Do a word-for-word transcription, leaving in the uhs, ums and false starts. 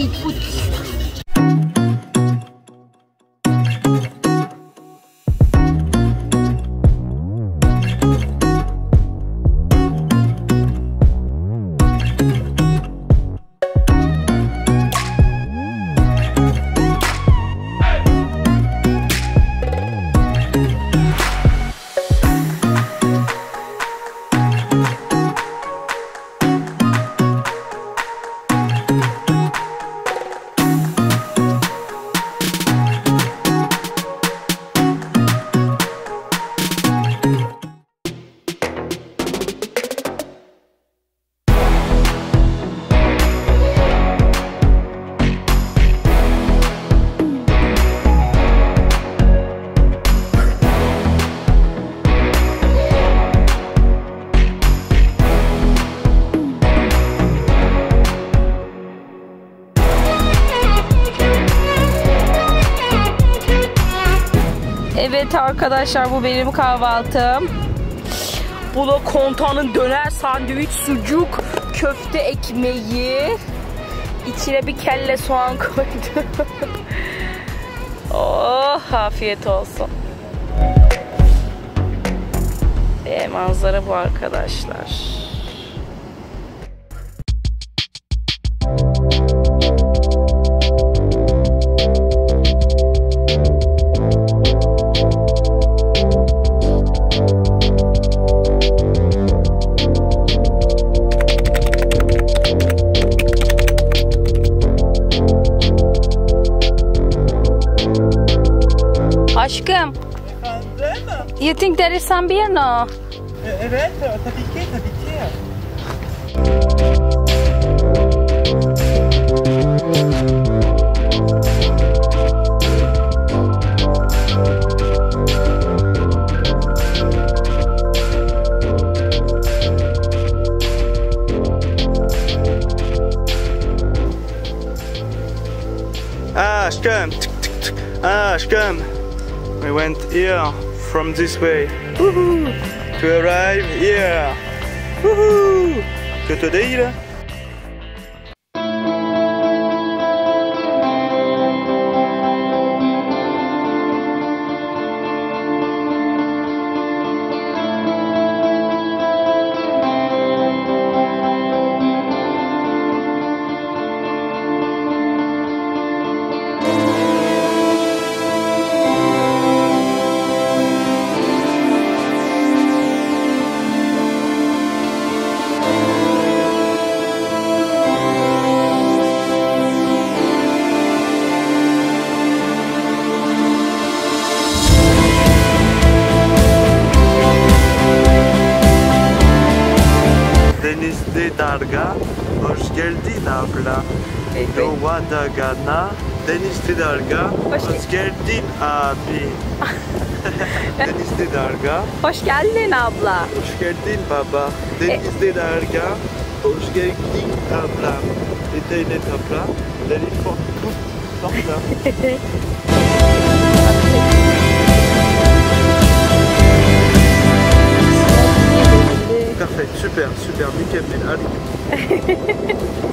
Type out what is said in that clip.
eat food. Evet arkadaşlar, bu benim kahvaltım. Buna kontanın döner, sandviç, sucuk, köfte ekmeği. İçine bir kelle soğan koydum. Oh, afiyet olsun. Ve manzara bu arkadaşlar. Aşkım, efendim? You think there is some beer now? Evet, tabii ki, tabii ki. Aşkım, tık tık tık, aşkım. We went here from this way to arrive here. Kötü değil. Darga, hoş geldin abla. Doğa Dagana, Denizli Darga, hoş geldin abi. Denizli Darga, hoş geldin abla. Hoş geldin baba. Denizli Darga, hoş geldin abla. Internet abla, telefon tut abla. Parfait, super, super, nickel, mais allez.